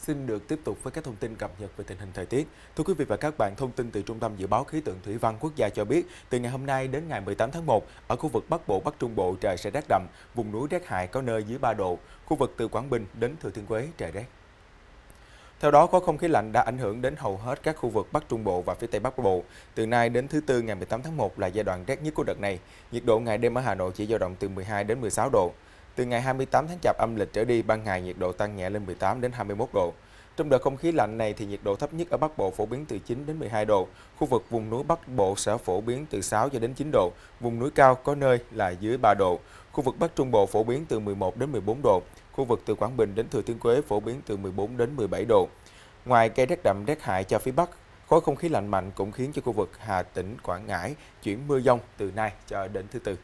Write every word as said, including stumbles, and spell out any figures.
xin được tiếp tục với các thông tin cập nhật về tình hình thời tiết. Thưa quý vị và các bạn, thông tin từ Trung tâm Dự báo Khí tượng Thủy văn Quốc gia cho biết, từ ngày hôm nay đến ngày mười tám tháng một, ở khu vực Bắc Bộ, Bắc Trung Bộ trời sẽ rét đậm, vùng núi rét hại có nơi dưới ba độ, khu vực từ Quảng Bình đến Thừa Thiên Huế trời rét. Theo đó, có không khí lạnh đã ảnh hưởng đến hầu hết các khu vực Bắc Trung Bộ và phía Tây Bắc Bộ. Từ nay đến thứ Tư ngày mười tám tháng một là giai đoạn rét nhất của đợt này. Nhiệt độ ngày đêm ở Hà Nội chỉ dao động từ mười hai đến mười sáu độ. Từ ngày hai mươi tám tháng Chạp âm lịch trở đi, ban ngày nhiệt độ tăng nhẹ lên mười tám đến hai mươi mốt độ. Trong đợt không khí lạnh này thì nhiệt độ thấp nhất ở Bắc Bộ phổ biến từ chín đến mười hai độ, khu vực vùng núi Bắc Bộ sẽ phổ biến từ sáu cho đến chín độ, vùng núi cao có nơi là dưới ba độ. Khu vực Bắc Trung Bộ phổ biến từ mười một đến mười bốn độ, khu vực từ Quảng Bình đến Thừa Thiên Huế phổ biến từ mười bốn đến mười bảy độ. Ngoài cây rét đậm rét hại cho phía Bắc, khối không khí lạnh mạnh cũng khiến cho khu vực Hà Tĩnh, Quảng Ngãi chuyển mưa dông từ nay cho đến thứ Tư.